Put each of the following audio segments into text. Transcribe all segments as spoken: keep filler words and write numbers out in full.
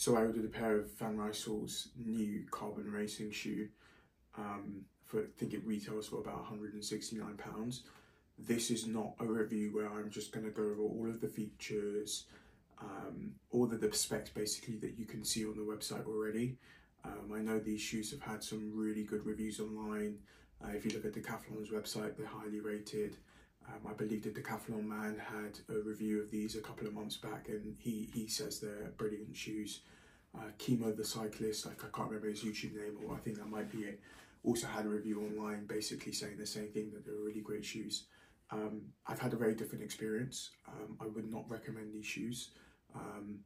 So I ordered a pair of Van Rysel's new carbon racing shoe. Um, for I think it retails for about one hundred and sixty-nine pounds. This is not a review where I'm just going to go over all of the features, um, all of the specs basically that you can see on the website already. Um, I know these shoes have had some really good reviews online. Uh, if you look at Decathlon's website, they're highly rated. Um, I believe the Decathlon man had a review of these a couple of months back, and he, he says they're brilliant shoes. Uh, Kimo the cyclist, like I can't remember his YouTube name, or I think that might be it, also had a review online basically saying the same thing, that they're really great shoes. Um, I've had a very different experience. Um, I would not recommend these shoes. Um,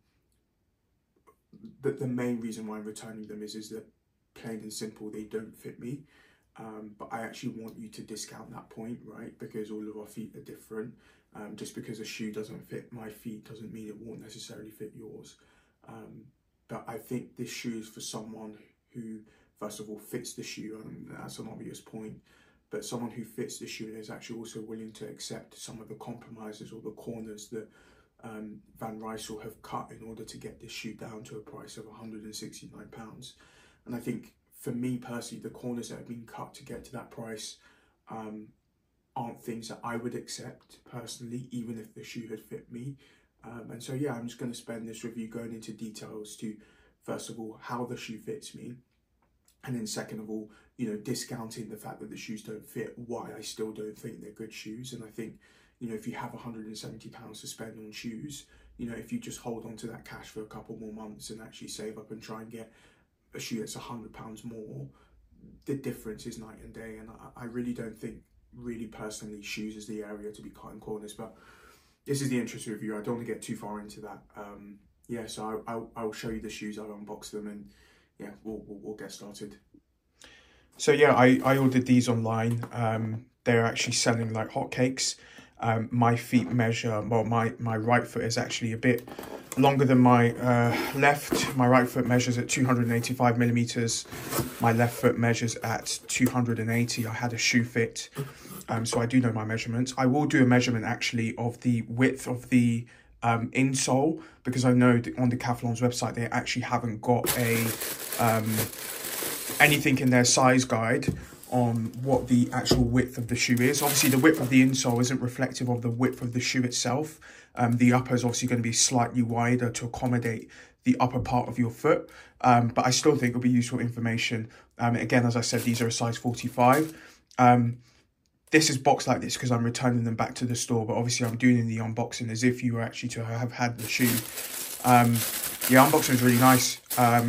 the, the main reason why I'm returning them is, is that plain and simple, they don't fit me. Um, but I actually want you to discount that point, right? Because all of our feet are different. Um, just because a shoe doesn't fit my feet doesn't mean it won't necessarily fit yours. Um, but I think this shoe is for someone who, first of all, fits the shoe, and that's an obvious point, but someone who fits the shoe and is actually also willing to accept some of the compromises or the corners that um, Van Rysel have cut in order to get this shoe down to a price of one hundred and sixty-nine pounds. And I think, for me personally, the corners that have been cut to get to that price um, aren't things that I would accept personally, even if the shoe had fit me. Um, and so, yeah, I'm just going to spend this review going into details to, first of all, how the shoe fits me. And then second of all, you know, discounting the fact that the shoes don't fit, why I still don't think they're good shoes. And I think, you know, if you have one hundred and seventy pounds to spend on shoes, you know, if you just hold on to that cash for a couple more months and actually save up and try and get a shoe that's one hundred pounds more, the difference is night and day. And I, I really don't think, really personally, shoes is the area to be cutting corners. But this is the interest review. I don't want to get too far into that. Um, yeah, so I, I, I'll show you the shoes. I'll unbox them and yeah, we'll, we'll, we'll get started. So yeah, I, I ordered these online. Um, they're actually selling like hotcakes. Um, my feet measure, well, my, my right foot is actually a bit longer than my uh, left. My right foot measures at two hundred and eighty-five millimeters. My left foot measures at two hundred and eighty. I had a shoe fit, um, so I do know my measurements. I will do a measurement actually of the width of the um, insole, because I know on Decathlon's website, they actually haven't got a um, anything in their size guide on what the actual width of the shoe is. Obviously the width of the insole isn't reflective of the width of the shoe itself. Um, the upper is obviously going to be slightly wider to accommodate the upper part of your foot, um, but I still think it'll be useful information. Um, again, as I said, these are a size forty-five. Um, this is boxed like this because I'm returning them back to the store, but obviously I'm doing the unboxing as if you were actually to have had the shoe. Um, yeah, unboxing is really nice. Um,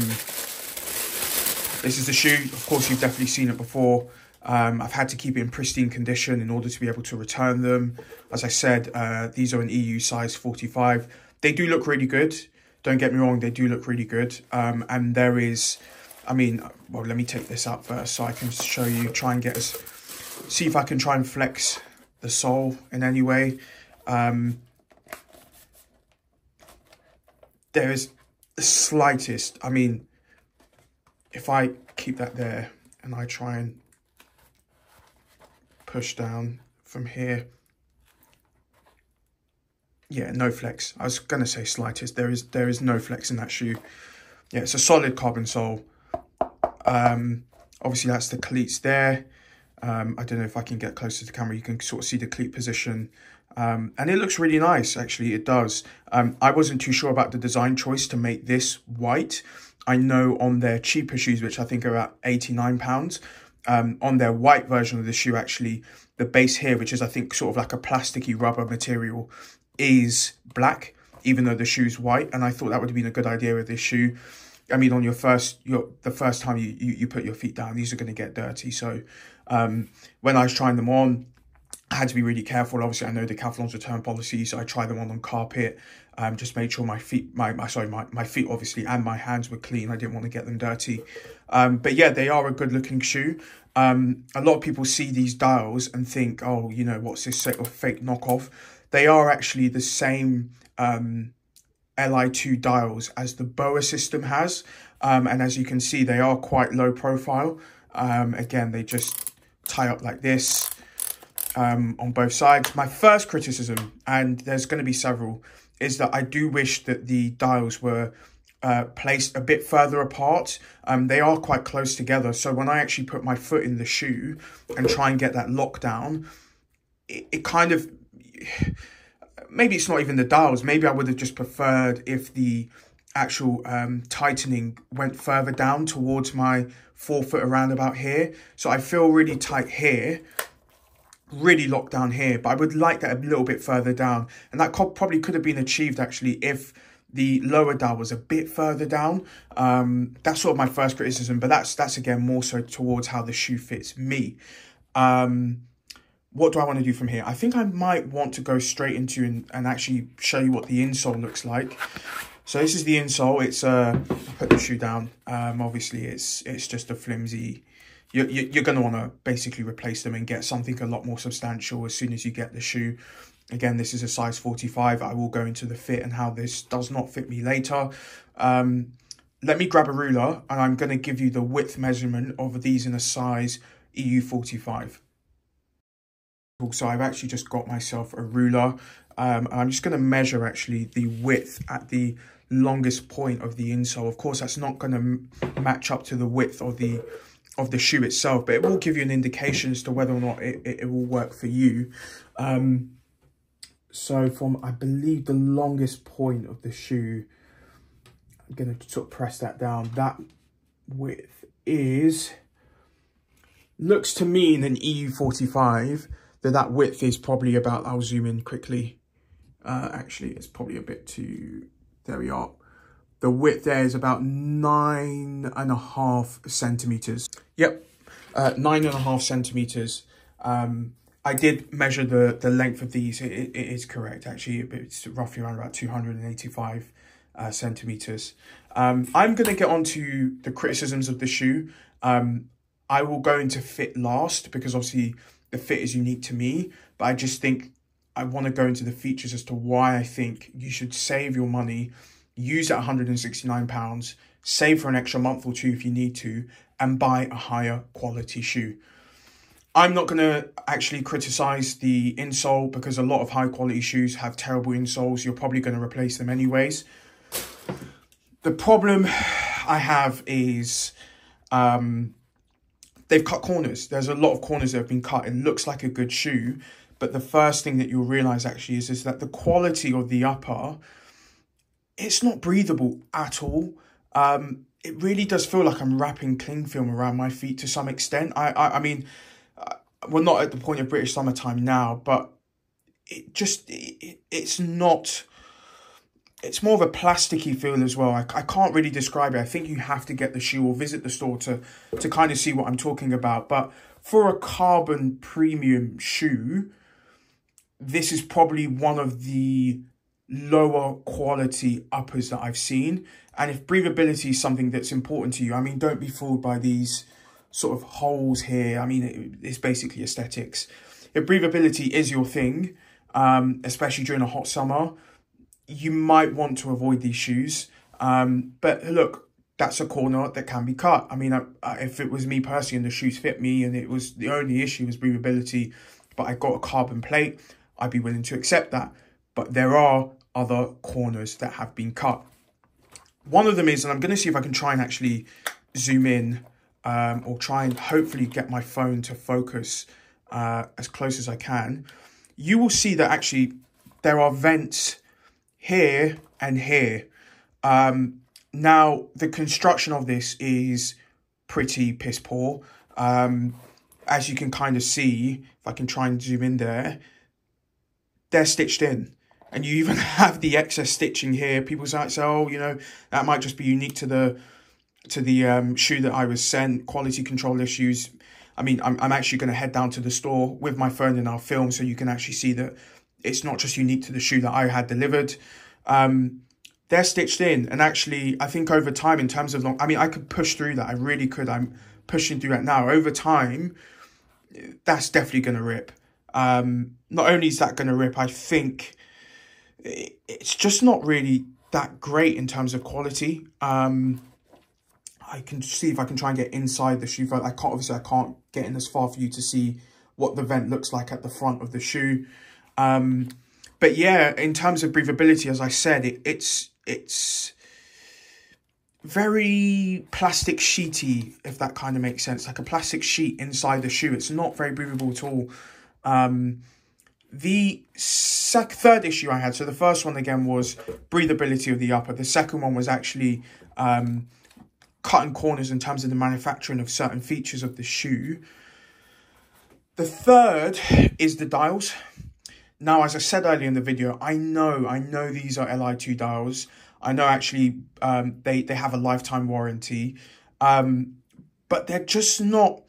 This is the shoe. Of course, you've definitely seen it before. Um, I've had to keep it in pristine condition in order to be able to return them. As I said, uh, these are an E U size forty-five. They do look really good. Don't get me wrong, they do look really good. Um, and there is, I mean, well, let me take this out first so I can show you, try and get us, see if I can try and flex the sole in any way. Um, there is the slightest, I mean, if I keep that there and I try and push down from here, yeah, no flex. I was gonna say slightest. There is there is no flex in that shoe. Yeah, it's a solid carbon sole. Um, obviously that's the cleats there. Um, I don't know if I can get closer to the camera. You can sort of see the cleat position. Um, and it looks really nice, actually, it does. Um, I wasn't too sure about the design choice to make this white. I know on their cheaper shoes, which I think are at eighty-nine pounds, um, on their white version of the shoe, actually, the base here, which is, I think, sort of like a plasticky rubber material, is black, even though the shoe's white. And I thought that would have been a good idea with this shoe. I mean, on your first, your the first time you, you, you put your feet down, these are going to get dirty. So um, when I was trying them on, I had to be really careful. Obviously, I know Decathlon's return policy, so I try them on on carpet. Um, just made sure my feet, my, my sorry, my, my feet obviously and my hands were clean. I didn't want to get them dirty. Um, but yeah, they are a good looking shoe. Um, a lot of people see these dials and think, oh, you know, what's this sort of fake knockoff? They are actually the same um, L I two dials as the B O A system has. Um, and as you can see, they are quite low profile. Um, again, they just tie up like this. Um, on both sides. My first criticism, and there's going to be several, is that I do wish that the dials were uh, placed a bit further apart. Um, they are quite close together. So when I actually put my foot in the shoe and try and get that lockdown, it, it kind of... Maybe it's not even the dials. Maybe I would have just preferred if the actual um, tightening went further down towards my forefoot around about here. So I feel really tight here, really locked down here, but I would like that a little bit further down. And that probably could have been achieved actually if the lower dial was a bit further down. Um, that's sort of my first criticism, but that's, that's again more so towards how the shoe fits me. Um, What do I want to do from here? I think I might want to go straight into and, and actually show you what the insole looks like. So this is the insole. It's uh, put the shoe down. Um, obviously, it's it's just a flimsy. You're you're going to want to basically replace them and get something a lot more substantial as soon as you get the shoe. Again, this is a size forty-five. I will go into the fit and how this does not fit me later. Um, let me grab a ruler and I'm going to give you the width measurement of these in a size E U forty-five. So I've actually just got myself a ruler. Um, and I'm just going to measure actually the width at the longest point of the insole. Of course, that's not going to match up to the width of the of the shoe itself, but it will give you an indication as to whether or not it, it, it will work for you. Um, so from, I believe, the longest point of the shoe, I'm going to sort of press that down. That width is, looks to me in an E U forty-five, that that width is probably about, I'll zoom in quickly. Uh, actually, it's probably a bit too, there we are. The width there is about nine and a half centimeters. Yep, uh, nine and a half centimeters. Um, I did measure the, the length of these. It, it, it is correct, actually. It's roughly around about two hundred eighty-five uh, centimeters. Um, I'm gonna get onto the criticisms of the shoe. Um, I will go into fit last because obviously, the fit is unique to me, but I just think I want to go into the features as to why I think you should save your money, use at one hundred and sixty-nine pounds, save for an extra month or two if you need to, and buy a higher quality shoe. I'm not going to actually criticize the insole because a lot of high quality shoes have terrible insoles. You're probably going to replace them anyways. The problem I have is... Um, They've cut corners. There's a lot of corners that have been cut. It looks like a good shoe. But the first thing that you'll realise actually is, is that the quality of the upper, it's not breathable at all. Um, it really does feel like I'm wrapping cling film around my feet to some extent. I, I, I mean, uh, we're not at the point of British summertime now, but it just, it, it, it's not... It's more of a plasticky feel as well. I, I can't really describe it. I think you have to get the shoe or visit the store to, to kind of see what I'm talking about. But for a carbon premium shoe, this is probably one of the lower quality uppers that I've seen. And if breathability is something that's important to you, I mean, don't be fooled by these sort of holes here. I mean, it, it's basically aesthetics. If breathability is your thing, um, especially during a hot summer, you might want to avoid these shoes. Um, but look, that's a corner that can be cut. I mean, I, I, if it was me personally and the shoes fit me and it was the only issue was breathability, but I got a carbon plate, I'd be willing to accept that. But there are other corners that have been cut. One of them is, and I'm going to see if I can try and actually zoom in um, or try and hopefully get my phone to focus uh, as close as I can. You will see that actually there are vents here and here. Um, now, the construction of this is pretty piss poor. Um, as you can kind of see, if I can try and zoom in there, they're stitched in. And you even have the excess stitching here. People say, oh, you know, that might just be unique to the to the um, shoe that I was sent, quality control issues. I mean, I'm, I'm actually going to head down to the store with my phone and I'll film so you can actually see that it's not just unique to the shoe that I had delivered. Um, they're stitched in. And actually, I think over time, in terms of long... I mean, I could push through that. I really could. I'm pushing through that now. Over time, that's definitely going to rip. Um, not only is that going to rip, I think it, it's just not really that great in terms of quality. Um, I can see if I can try and get inside the shoe. I can't, obviously, I can't get in as far for you to see what the vent looks like at the front of the shoe. Um, but yeah, in terms of breathability, as I said, it, it's, it's, very plastic sheety, if that kind of makes sense, like a plastic sheet inside the shoe. It's not very breathable at all. Um, the sec third issue I had, so the first one again was breathability of the upper. The second one was actually um, cutting corners in terms of the manufacturing of certain features of the shoe. The third is the dials. Now, as I said earlier in the video, I know, I know these are L I two dials. I know actually um, they, they have a lifetime warranty, um, but they're just not,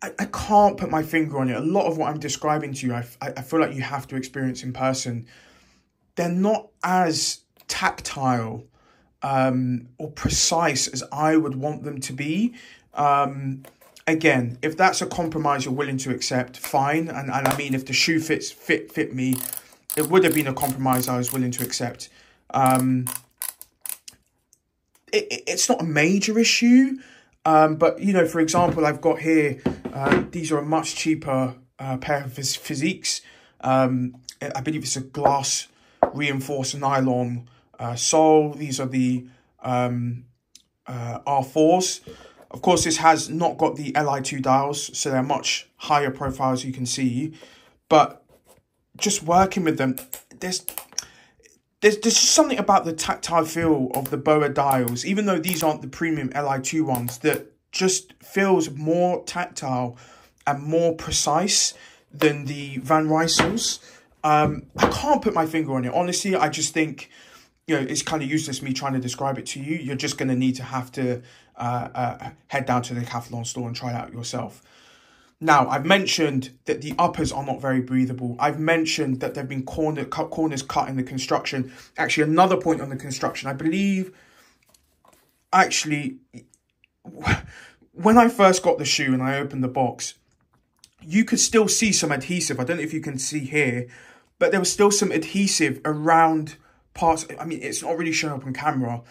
I, I can't put my finger on it. A lot of what I'm describing to you, I, I feel like you have to experience in person. They're not as tactile um, or precise as I would want them to be. Um, again, if that's a compromise you're willing to accept, fine. And, and I mean, if the shoe fits fit, fit me, it would have been a compromise I was willing to accept. Um, it, it, it's not a major issue, um, but, you know, for example, I've got here, uh, these are a much cheaper uh, pair of Fiziks. Um, I believe it's a glass reinforced nylon uh, sole. These are the um, uh, R fours. Of course, this has not got the L I two dials, so they're much higher profiles, you can see. But just working with them, there's... There's, there's just something about the tactile feel of the B O A dials, even though these aren't the premium L I two ones, that just feels more tactile and more precise than the Van Rysels. Um, I can't put my finger on it. Honestly, I just think, you know, it's kind of useless me trying to describe it to you. You're just going to need to have to uh, uh, head down to the Decathlon store and try it out yourself. Now, I've mentioned that the uppers are not very breathable. I've mentioned that there have been corner, cut, corners cut in the construction. Actually, another point on the construction, I believe, actually, when I first got the shoe and I opened the box, you could still see some adhesive. I don't know if you can see here, but there was still some adhesive around parts. I mean, it's not really showing up on camera,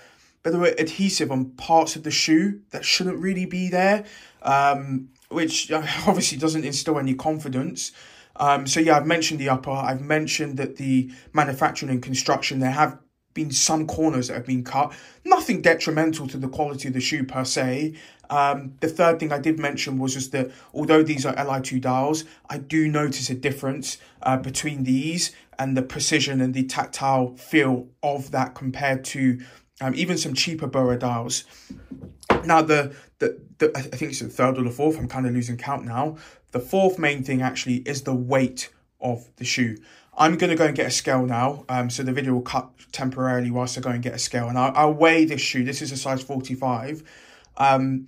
but there were adhesive on parts of the shoe that shouldn't really be there. Um... which obviously doesn't instill any confidence. Um, so yeah, I've mentioned the upper, I've mentioned that the manufacturing and construction, there have been some corners that have been cut, nothing detrimental to the quality of the shoe per se. Um, the third thing I did mention was just that although these are L I two dials, I do notice a difference uh, between these and the precision and the tactile feel of that compared to um, even some cheaper B O A dials. Now, the, the, the I think it's the third or the fourth, I'm kind of losing count now. The fourth main thing actually is the weight of the shoe. I'm going to go and get a scale now, um, so the video will cut temporarily whilst I go and get a scale. And I'll, I'll weigh this shoe. This is a size forty-five. Um,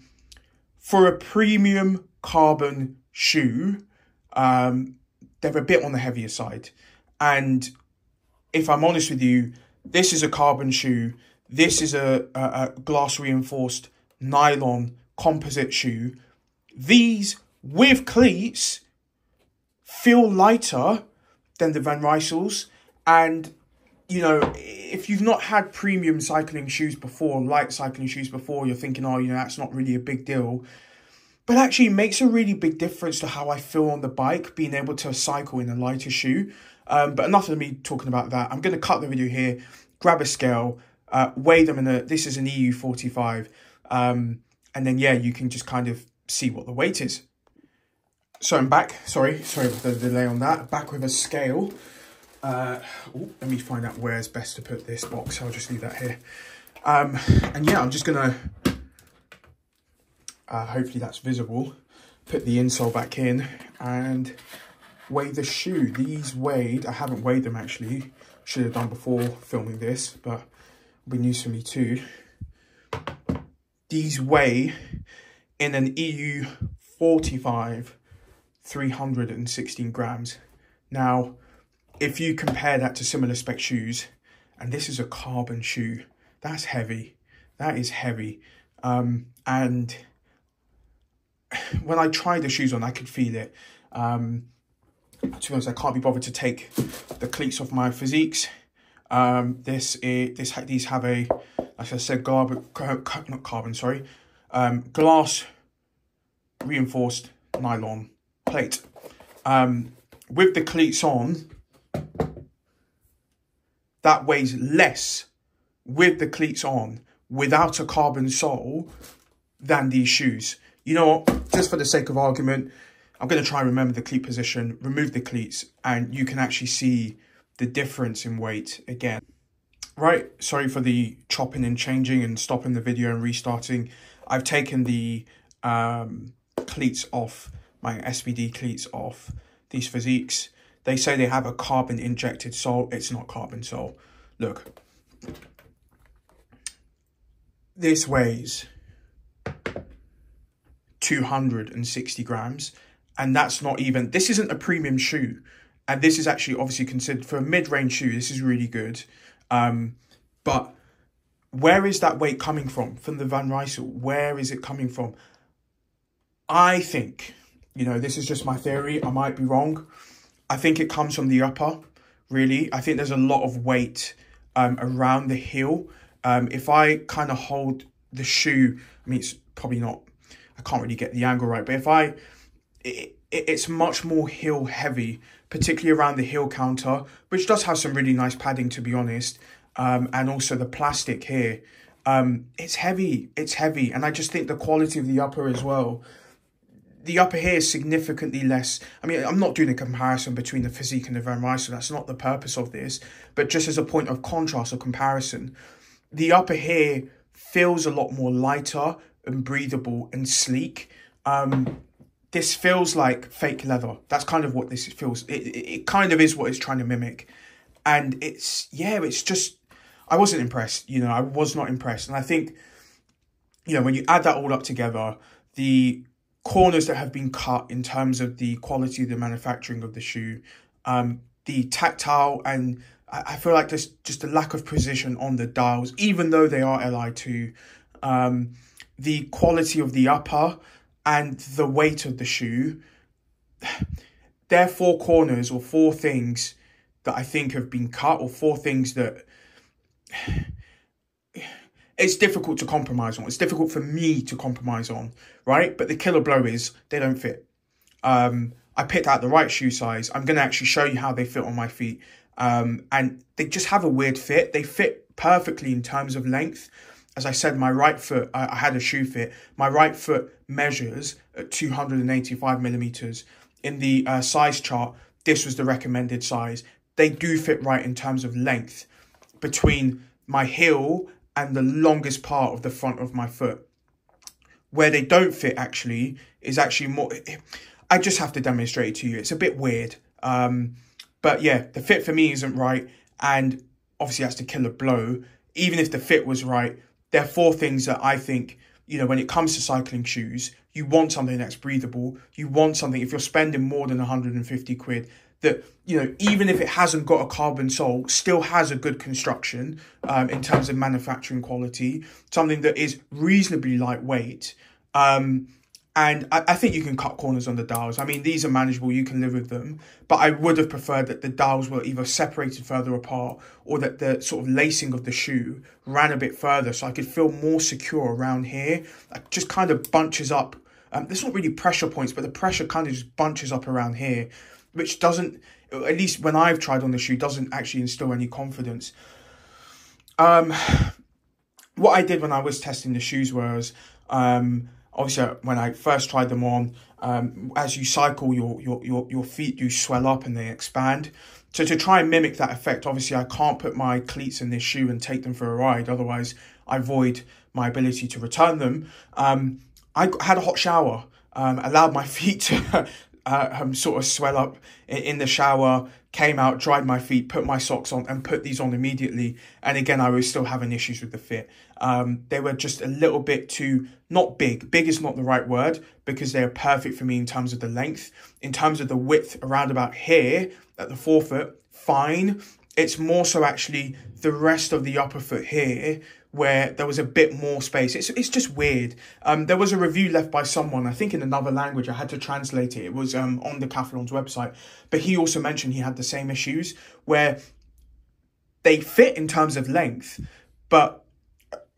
for a premium carbon shoe, um, they're a bit on the heavier side. And if I'm honest with you, this is a carbon shoe. This is a, a, a glass reinforced nylon composite shoe. These with cleats feel lighter than the Van Rysels. And, you know, if you've not had premium cycling shoes before, light cycling shoes before, you're thinking, oh, you know, that's not really a big deal. But actually, it makes a really big difference to how I feel on the bike, being able to cycle in a lighter shoe. Um, but enough of me talking about that. I'm going to cut the video here, grab a scale, uh, weigh them in a, this is an E U forty-five. Um, and then, yeah, you can just kind of see what the weight is. So I'm back. Sorry, sorry for the delay on that. Back with a scale. Uh, ooh, let me find out where's best to put this box. I'll just leave that here. Um, and yeah, I'm just going to, uh, hopefully that's visible, put the insole back in and weigh the shoe. These weighed, I haven't weighed them actually. Should have done before filming this, but it'll be news for me too. These weigh in an E U forty-five, three hundred and sixteen grams. Now, if you compare that to similar spec shoes, and this is a carbon shoe, that's heavy. That is heavy. Um, and when I tried the shoes on, I could feel it. Um, to be honest, I can't be bothered to take the cleats off my Fiziks. Um, this is this these have a, as I said, carbon, not carbon, sorry, um, glass reinforced nylon plate. Um, with the cleats on, that weighs less with the cleats on. without a carbon sole than these shoes. You know what? Just for the sake of argument, I'm going to try and remember the cleat position, remove the cleats, and you can actually see the difference in weight again. Right, sorry for the chopping and changing and stopping the video and restarting. I've taken the um, cleats off, my S B D cleats off, these Fiziks. They say they have a carbon injected sole. It's not carbon sole. Look. This weighs two hundred sixty grams. And that's not even, this isn't a premium shoe. And this is actually obviously considered, for a mid-range shoe, this is really good. Um, but where is that weight coming from? From the Van Rysel, where is it coming from? I think, you know, this is just my theory. I might be wrong. I think it comes from the upper, really. I think there's a lot of weight um, around the heel. Um, if I kind of hold the shoe, I mean, it's probably not, I can't really get the angle right. But if I, it, it, it's much more heel heavy, particularly around the heel counter, which does have some really nice padding, to be honest. Um, and also the plastic here. Um, it's heavy. It's heavy. And I just think the quality of the upper as well. The upper here is significantly less. I mean, I'm not doing a comparison between the Fizik and the Van Rysel. That's not the purpose of this. But just as a point of contrast or comparison, the upper here feels a lot more lighter and breathable and sleek. Um, this feels like fake leather. That's kind of what this feels. It, it kind of is what it's trying to mimic. And it's, yeah, it's just, I wasn't impressed. You know, I was not impressed. And I think, you know, when you add that all up together, the corners that have been cut in terms of the quality of the manufacturing of the shoe, um, the tactile, and I, I feel like there's just a lack of precision on the dials, even though they are L I two, um, the quality of the upper and the weight of the shoe. There are four corners or four things that I think have been cut, or four things that it's difficult to compromise on. It's difficult for me to compromise on, right? But the killer blow is they don't fit. Um, I picked out the right shoe size. I'm going to actually show you how they fit on my feet. Um, and they just have a weird fit. They fit perfectly in terms of length. As I said, my right foot, I, I had a shoe fit. My right foot measures at two hundred eighty-five millimeters. In the uh, size chart, this was the recommended size. They do fit right in terms of length between my heel and the longest part of the front of my foot. Where they don't fit actually is actually more, I just have to demonstrate it to you. It's a bit weird. Um, but yeah, the fit for me isn't right. And obviously that's the killer blow. Even if the fit was right, there are four things that I think, you know, when it comes to cycling shoes, you want something that's breathable. You want something, if you're spending more than a hundred and fifty quid, that, you know, even if it hasn't got a carbon sole, still has a good construction um, in terms of manufacturing quality, something that is reasonably lightweight. Um, and I, I think you can cut corners on the dials. I mean, these are manageable, you can live with them. But I would have preferred that the dials were either separated further apart or that the sort of lacing of the shoe ran a bit further so I could feel more secure around here. That just kind of bunches up. Um, there's not really pressure points, but the pressure kind of just bunches up around here, which doesn't, at least when I've tried on the shoe, doesn't actually instill any confidence. Um, what I did when I was testing the shoes was, um, obviously when I first tried them on, um, as you cycle, your, your, your, your feet do swell up and they expand. So to try and mimic that effect, obviously I can't put my cleats in this shoe and take them for a ride. Otherwise, I void my ability to return them. Um, I had a hot shower, um, allowed my feet to... Uh, um, sort of swell up in the shower, came out, dried my feet, put my socks on and put these on immediately. And again, I was still having issues with the fit. Um, they were just a little bit too, not big. Big is not the right word because they are perfect for me in terms of the length. In terms of the width around about here at the forefoot, fine. It's more so actually the rest of the upper foot here where there was a bit more space. It's it's just weird. Um, there was a review left by someone, I think in another language, I had to translate it. It was um, on Decathlon's website, but he also mentioned he had the same issues where they fit in terms of length, but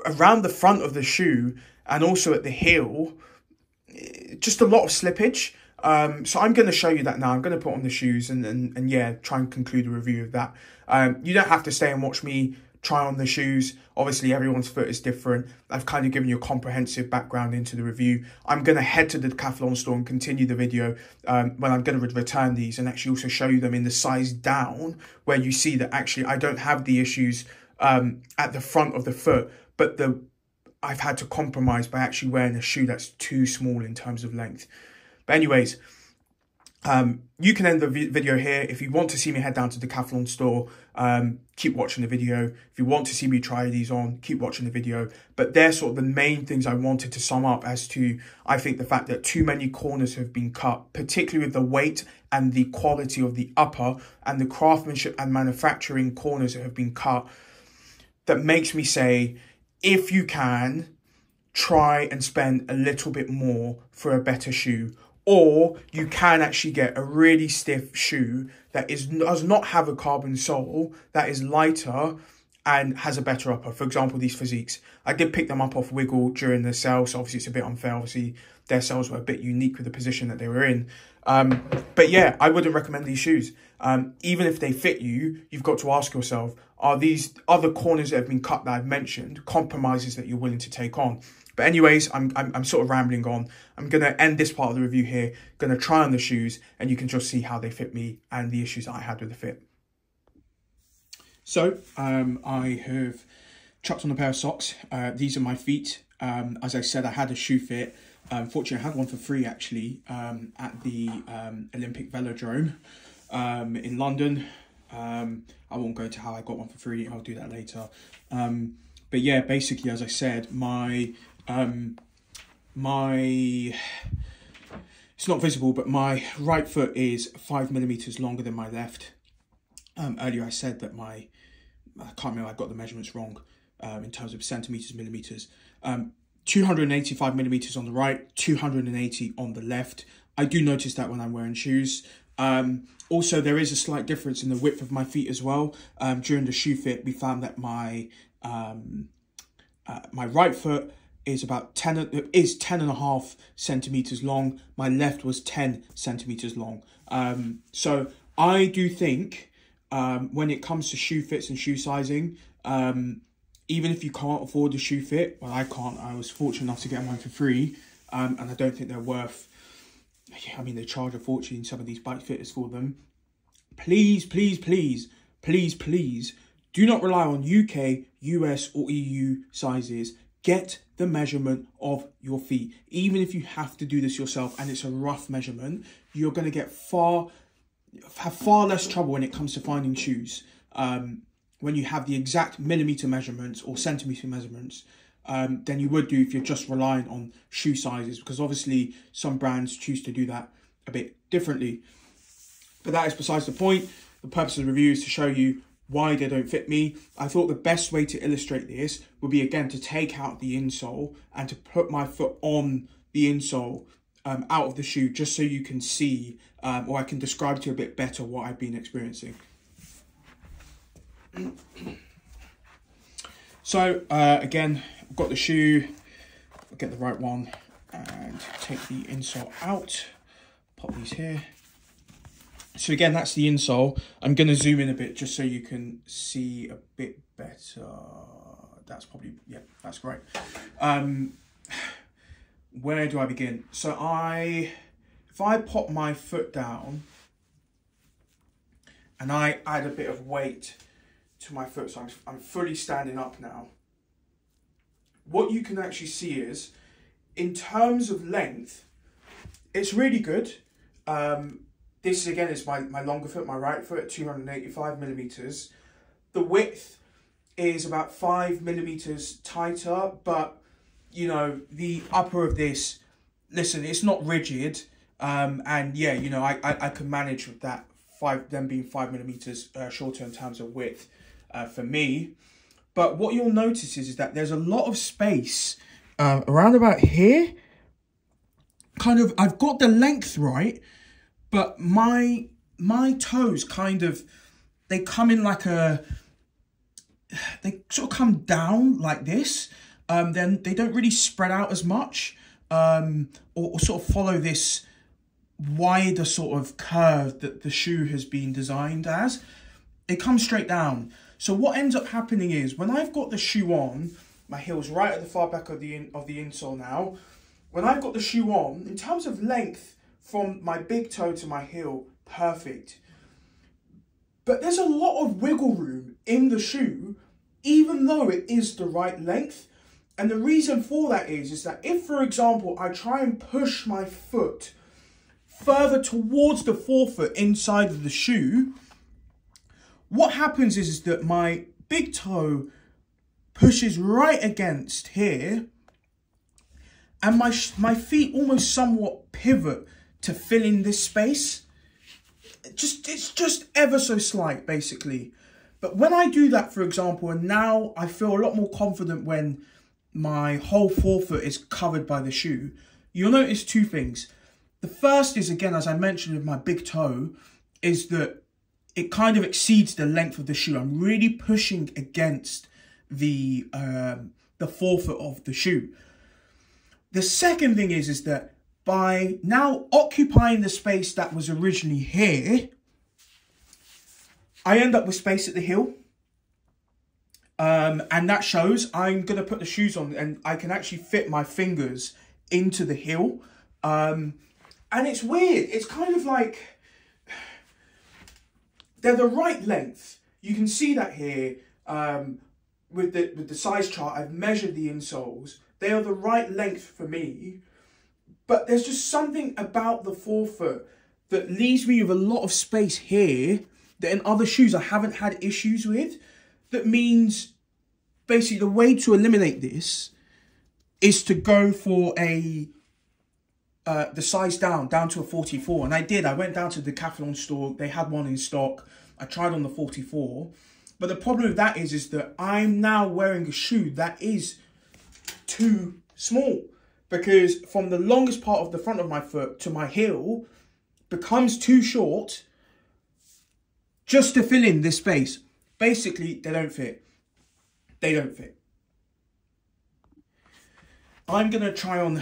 around the front of the shoe and also at the heel, just a lot of slippage. Um, so I'm going to show you that now. I'm going to put on the shoes and, and, and yeah, try and conclude a review of that. Um, you don't have to stay and watch me try on the shoes. Obviously, everyone's foot is different. I've kind of given you a comprehensive background into the review. I'm going to head to the Decathlon store and continue the video um, when I'm going to return these and actually also show you them in the size down, where you see that actually I don't have the issues um, at the front of the foot, but the I've had to compromise by actually wearing a shoe that's too small in terms of length. But anyways, um, you can end the video here. If you want to see me head down to the Decathlon store, um, keep watching the video. If you want to see me try these on, keep watching the video. But they're sort of the main things I wanted to sum up as to, I think, the fact that too many corners have been cut, particularly with the weight and the quality of the upper and the craftsmanship and manufacturing corners that have been cut. That makes me say, if you can, try and spend a little bit more for a better shoe. Or you can actually get a really stiff shoe that is does not have a carbon sole, that is lighter and has a better upper. For example, these Fiziks. I did pick them up off Wiggle during the sale, so obviously it's a bit unfair. Obviously, their sales were a bit unique with the position that they were in. Um, but yeah, I wouldn't recommend these shoes. Um, even if they fit you, you've got to ask yourself, are these other corners that have been cut that I've mentioned compromises that you're willing to take on? But anyways, I'm, I'm, I'm sort of rambling on. I'm going to end this part of the review here. Going to try on the shoes and you can just see how they fit me and the issues that I had with the fit. So um, I have chucked on a pair of socks. Uh, these are my feet. Um, as I said, I had a shoe fit. Unfortunately, I had one for free actually um, at the um, Olympic Velodrome um, in London. Um, I won't go to how I got one for free. I'll do that later. Um, but yeah, basically, as I said, my um, my it's not visible, but my right foot is five millimeters longer than my left. Um, earlier, I said that my I can't remember. I got the measurements wrong um, in terms of centimeters, millimeters. Um, two hundred eighty-five millimeters on the right, two hundred eighty on the left. I do notice that when I'm wearing shoes. Um, also, there is a slight difference in the width of my feet as well. Um, during the shoe fit, we found that my um, uh, my right foot is about ten is ten and a half centimeters long. My left was ten centimeters long. Um, so I do think um, when it comes to shoe fits and shoe sizing, um, even if you can't afford the shoe fit, well, I can't. I was fortunate enough to get mine for free, um, and I don't think they're worth. I mean, they charge a fortune, some of these bike fitters, for them. Please, please, please, please, please do not rely on U K, U S or E U sizes. Get the measurement of your feet. Even if you have to do this yourself and it's a rough measurement, you're going to get far, have far less trouble when it comes to finding shoes. Um, when you have the exact millimeter measurements or centimeter measurements, Um, than you would do if you're just relying on shoe sizes, because obviously some brands choose to do that a bit differently. But that is besides the point. The purpose of the review is to show you why they don't fit me. I thought the best way to illustrate this would be, again, to take out the insole and to put my foot on the insole um, out of the shoe, just so you can see, um, or I can describe to you a bit better what I've been experiencing. So uh, again, I've got the shoe, I'll get the right one and take the insole out, pop these here. So again, that's the insole. I'm going to zoom in a bit just so you can see a bit better. That's probably, yeah, that's great. Um, where do I begin? So I, if I pop my foot down and I add a bit of weight to my foot, so I'm, I'm fully standing up now. What you can actually see is, in terms of length, it's really good. Um, this again is my, my longer foot, my right foot, two hundred eighty-five millimeters. The width is about five millimeters tighter, but you know, the upper of this, listen, it's not rigid. Um, and yeah, you know, I, I, I can manage with that five, them being five millimeters uh, shorter in terms of width uh, for me. But what you'll notice is, is that there's a lot of space um, around about here. Kind of, I've got the length right, but my my toes kind of, they come in like a, they sort of come down like this. Um, then they don't really spread out as much um, or, or sort of follow this wider sort of curve that the shoe has been designed as. It comes straight down. So what ends up happening is when I've got the shoe on, my heel's right at the far back of the in, of the insole now. When I've got the shoe on, in terms of length from my big toe to my heel, perfect. But there's a lot of wiggle room in the shoe, even though it is the right length. And the reason for that is, is that if, for example, I try and push my foot further towards the forefoot inside of the shoe, what happens is, is that my big toe pushes right against here, and my, my feet almost somewhat pivot to fill in this space. Just, it's just ever so slight, basically. But when I do that, for example, and now I feel a lot more confident when my whole forefoot is covered by the shoe, you'll notice two things. The first is, again, as I mentioned with my big toe, is that it kind of exceeds the length of the shoe. I'm really pushing against the, um, the forefoot of the shoe. The second thing is, is that by now occupying the space that was originally here, I end up with space at the heel. Um, and that shows I'm going to put the shoes on and I can actually fit my fingers into the heel. Um, and it's weird. It's kind of like they're the right length. You can see that here um, with, the, with the size chart. I've measured the insoles. They are the right length for me. But there's just something about the forefoot that leaves me with a lot of space here that in other shoes I haven't had issues with. That means basically the way to eliminate this is to go for a uh, the size down, down to a forty-four. And I did. I went down to the Decathlon store. They had one in stock. I tried on the forty-four. But the problem with that is, is that I'm now wearing a shoe that is too small. Because from the longest part of the front of my foot to my heel becomes too short just to fill in this space. Basically, they don't fit. They don't fit. I'm going to try on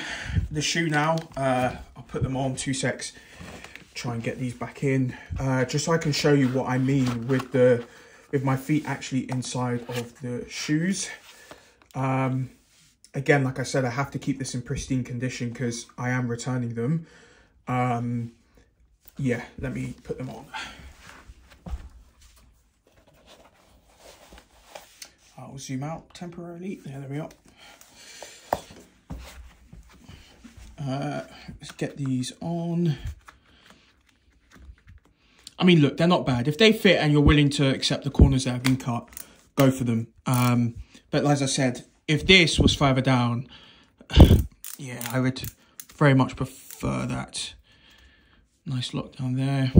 the shoe now. Uh, I'll put them on, two secs. Try and get these back in. Uh, just so I can show you what I mean with, the, with my feet actually inside of the shoes. Um, again, like I said, I have to keep this in pristine condition because I am returning them. Um, yeah, let me put them on. I'll zoom out temporarily. Yeah, there we are. Uh, let's get these on. I mean, look, they're not bad. If they fit and you're willing to accept the corners that have been cut, go for them. Um, but as I said, if this was further down, yeah, I would very much prefer that. Nice lock down there.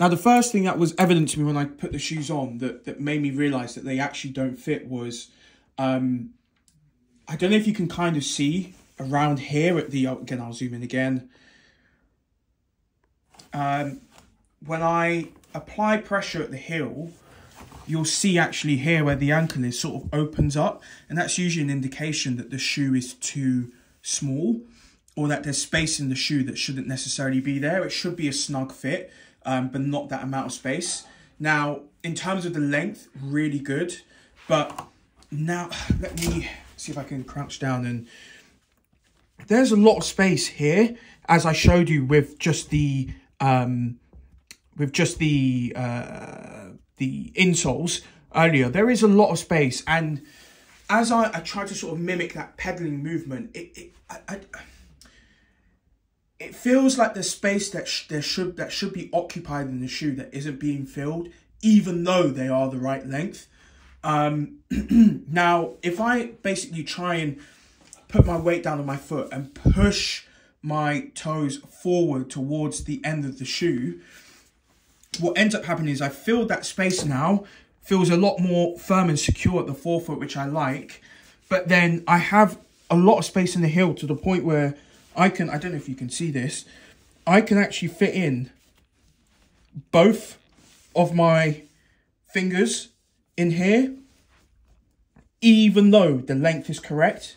Now, the first thing that was evident to me when I put the shoes on that, that made me realise that they actually don't fit was, um, I don't know if you can kind of see around here at the, again, I'll zoom in again. Um, when I apply pressure at the heel, you'll see actually here where the ankle is sort of opens up. And that's usually an indication that the shoe is too small or that there's space in the shoe that shouldn't necessarily be there. It should be a snug fit. Um, but not that amount of space. Now, in terms of the length, really good. But now, let me see if I can crouch down. And there's a lot of space here, as I showed you with just the um, with just the uh, the insoles earlier. There is a lot of space, and as I, I try to sort of mimic that pedaling movement, it, it I. I It feels like the space that sh there should that should be occupied in the shoe that isn't being filled, even though they are the right length. Um, now, if I basically try and put my weight down on my foot and push my toes forward towards the end of the shoe, what ends up happening is I filled that space now, feels a lot more firm and secure at the forefoot, which I like. But then I have a lot of space in the heel to the point where I can, I don't know if you can see this, I can actually fit in both of my fingers in here, even though the length is correct.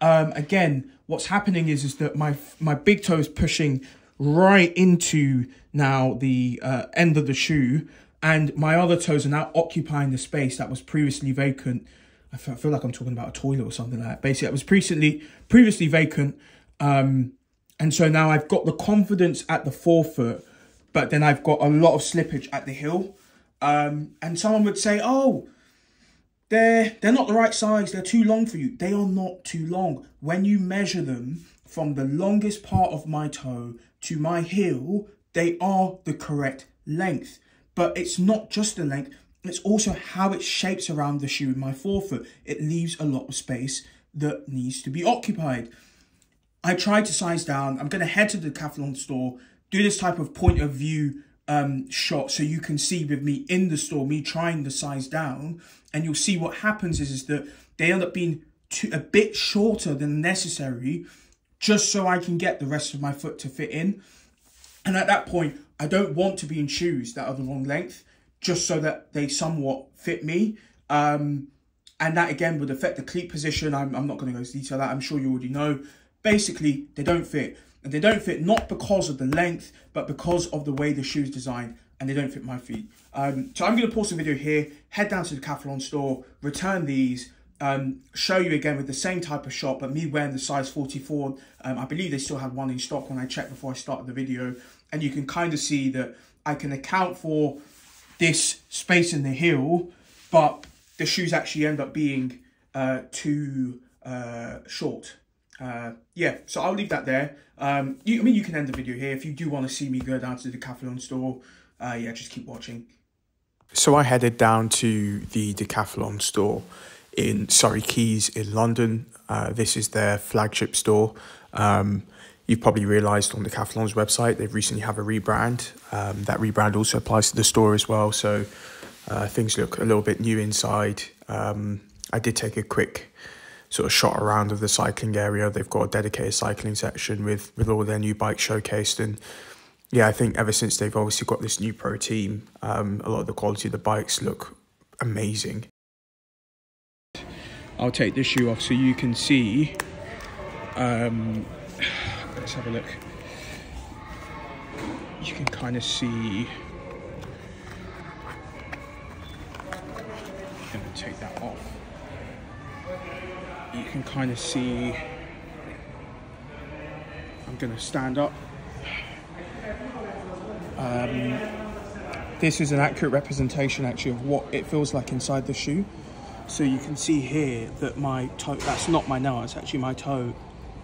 Um, again, what's happening is, is that my, my big toe is pushing right into now the uh, end of the shoe, and my other toes are now occupying the space that was previously vacant. I feel like I'm talking about a toilet or something like that. Basically, that was previously, previously vacant. Um, and so now I've got the confidence at the forefoot, but then I've got a lot of slippage at the heel. Um, and someone would say, oh, they're, they're not the right size. They're too long for you. They are not too long. When you measure them from the longest part of my toe to my heel, they are the correct length. But it's not just the length. It's also how it shapes around the shoe in my forefoot. It leaves a lot of space that needs to be occupied. I tried to size down. I'm going to head to the Decathlon store, do this type of point of view um, shot so you can see with me in the store, me trying to size down. And you'll see what happens is, is that they end up being too, a bit shorter than necessary just so I can get the rest of my foot to fit in. And at that point, I don't want to be in shoes that are the wrong length, just so that they somewhat fit me. Um, and that again would affect the cleat position. I'm, I'm not gonna go into detail that, I'm sure you already know. Basically, they don't fit. And they don't fit not because of the length, but because of the way the shoe's designed, and they don't fit my feet. Um, so I'm gonna pause the video here, head down to the Decathlon store, return these, um, show you again with the same type of shot, but me wearing the size forty-four. Um, I believe they still have one in stock when I checked before I started the video. And you can kind of see that I can account for this space in the heel, but the shoes actually end up being uh, too uh, short. Uh, yeah, so I'll leave that there. Um, you, I mean, you can end the video here. If you do want to see me go down to the Decathlon store, uh, yeah, just keep watching. So I headed down to the Decathlon store in Surrey Quays in London. Uh, this is their flagship store. Um, You've probably realised on Decathlon's website, they've recently have a rebrand. Um, that rebrand also applies to the store as well. So uh, things look a little bit new inside. Um, I did take a quick sort of shot around of the cycling area. They've got a dedicated cycling section with, with all their new bikes showcased. And yeah, I think ever since they've obviously got this new pro team, um, a lot of the quality of the bikes look amazing. I'll take this shoe off so you can see. Um, Let's have a look. You can kind of see. I'm going to take that off. You can kind of see. I'm going to stand up. Um, this is an accurate representation actually of what it feels like inside the shoe. So you can see here that my toe, that's not my nail, it's actually my toe,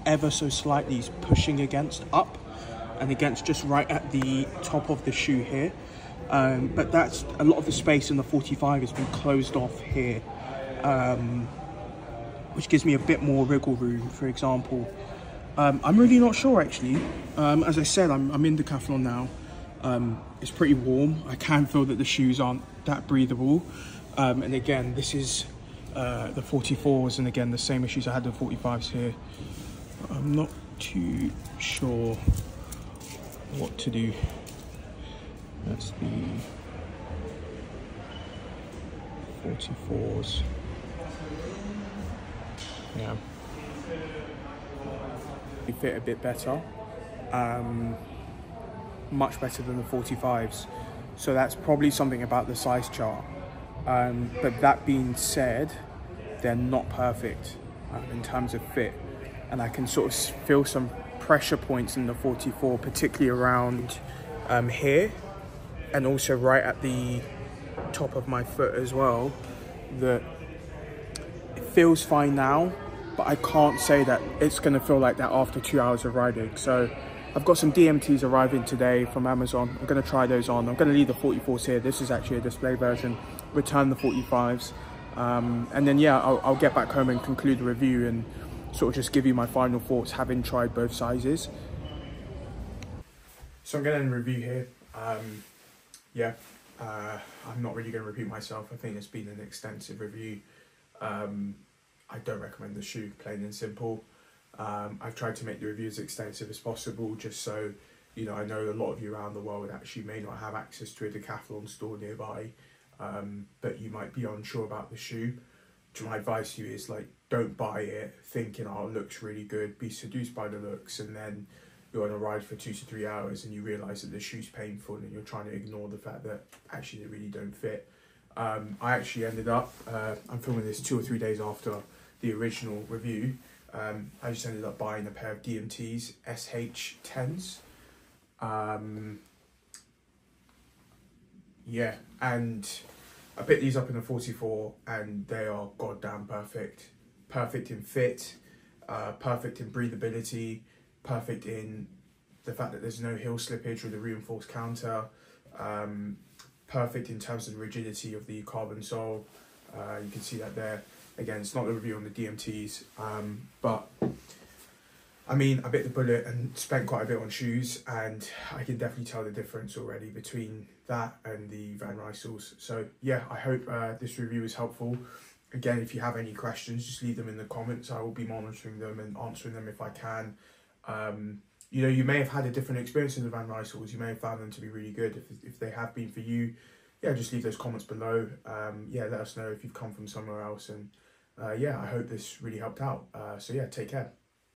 ever so slightly is pushing against up and against just right at the top of the shoe here. Um, but that's a lot of the space in the forty-five has been closed off here, um, which gives me a bit more wriggle room, for example. Um, I'm really not sure actually. Um, as I said, I'm, I'm in Decathlon now. Um, it's pretty warm. I can feel that the shoes aren't that breathable. Um, and again, this is uh, the forty-fours, and again, the same issues I had with the forty-fives here. I'm not too sure what to do. That's the forty-fours. Yeah. They fit a bit better. Um, much better than the forty-fives. So that's probably something about the size chart. Um, but that being said, they're not perfect uh, in terms of fit. And I can sort of feel some pressure points in the forty-four, particularly around um, here, and also right at the top of my foot as well. That it feels fine now, but I can't say that it's gonna feel like that after two hours of riding. So I've got some D M Ts arriving today from Amazon. I'm gonna try those on. I'm gonna leave the forty-fours here. This is actually a display version. Return the forty-fives. Um, and then yeah, I'll, I'll get back home and conclude the review and sort of just give you my final thoughts, having tried both sizes. So I'm going to end the review here. Um, yeah, uh, I'm not really going to repeat myself. I think it's been an extensive review. Um, I don't recommend the shoe, plain and simple. Um, I've tried to make the review as extensive as possible, just so, you know, I know a lot of you around the world actually may not have access to a Decathlon store nearby, um, but you might be unsure about the shoe. My advice to you is, like, don't buy it thinking, oh, it looks really good, be seduced by the looks, and then you're on a ride for two to three hours and you realise that the shoe's painful and you're trying to ignore the fact that actually they really don't fit. Um, I actually ended up, uh, I'm filming this two or three days after the original review, um, I just ended up buying a pair of D M Ts, S H tens. Um, yeah, and I picked these up in a forty-four and they are goddamn perfect. Perfect in fit, uh, perfect in breathability, perfect in the fact that there's no heel slippage with the reinforced counter, um, perfect in terms of the rigidity of the carbon sole. Uh, you can see that there. Again, it's not a review on the D M Ts, um, but I mean, I bit the bullet and spent quite a bit on shoes, and I can definitely tell the difference already between that and the Van Rysels. So yeah, I hope uh, this review is helpful. Again, if you have any questions, just leave them in the comments. I will be monitoring them and answering them if I can. Um, you know, you may have had a different experience in the Van Rysels. You may have found them to be really good. If, if they have been for you, yeah, just leave those comments below. Um, yeah, let us know if you've come from somewhere else. And uh, yeah, I hope this really helped out. Uh, so yeah, take care.